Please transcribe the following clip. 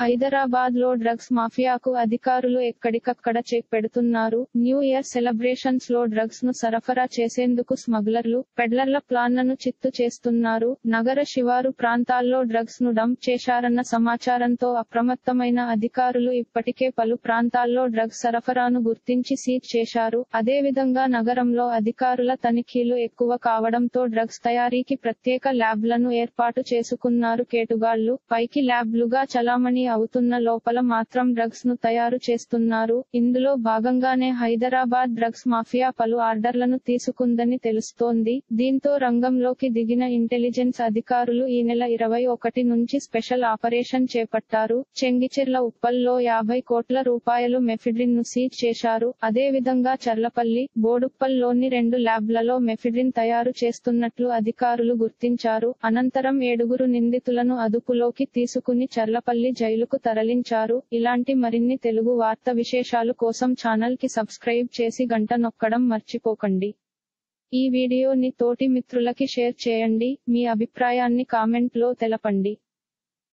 హైదరాబాద్ లో డ్రగ్స్ మాఫియాకు అధికారులు ఎక్కడికక్కడ చెక్ పెడుతున్నారు. న్యూ ఇయర్ సెలబ్రేషన్స్ లో డ్రగ్స్ ను సరఫరా చేసేందుకు స్మగ్లర్లు, పెడ్లర్ల ప్లాన్లను చిత్తు చేస్తున్నారు. నగర శివారు ప్రాంతాల్లో డ్రగ్స్ ను డంప్ చేశారన్న సమాచారంతో అప్రమత్తమైన అధికారులు ఇప్పటికే పలు ప్రాంతాల్లో డ్రగ్స్ సరఫరాను గుర్తించి సీజ్ చేశారు. అదేవిధంగా నగరంలో అధికారుల తనిఖీలు ఎక్కువ కావడంతో డ్రగ్స్ తయారీకి ప్రత్యేక ల్యాబ్లను ఏర్పాటు చేసుకున్నారు. కేటుగాళ్లు పైకి ల్యాబ్లుగా చలామణి అవుతున్న లోపల మాత్రం డ్రగ్స్ ను తయారు చేస్తున్నారు. ఇందులో భాగంగానే హైదరాబాద్ డ్రగ్స్ మాఫియా పలు ఆర్డర్లను తీసుకుందని తెలుస్తోంది. దీంతో రంగంలోకి దిగిన ఇంటెలిజెన్స్ అధికారులు ఈ నెల 21 నుంచి స్పెషల్ ఆపరేషన్ చేపట్టారు. చెంగిచెర్ల ఉప్పల్లో 50 కోట్ల రూపాయలు మెఫిడ్రిన్ ను సీజ్ చేశారు. అదేవిధంగా చర్లపల్లి, బోడుప్పల్లోని 2 ల్యాబ్లలో మెఫిడ్రిన్ తయారు చేస్తున్నట్లు అధికారులు గుర్తించారు. అనంతరం 7 నిందితులను అదుపులోకి తీసుకుని చర్లపల్లి జైలుకు తరలించారు. ఇలాంటి మరిన్ని తెలుగు వార్త విశేషాలు కోసం ఛానల్ కి సబ్స్క్రైబ్ చేసి గంట నొక్కడం మర్చిపోకండి. ఈ వీడియోని తోటి మిత్రులకి షేర్ చేయండి. మీ అభిప్రాయాన్ని కామెంట్ లో తెలపండి.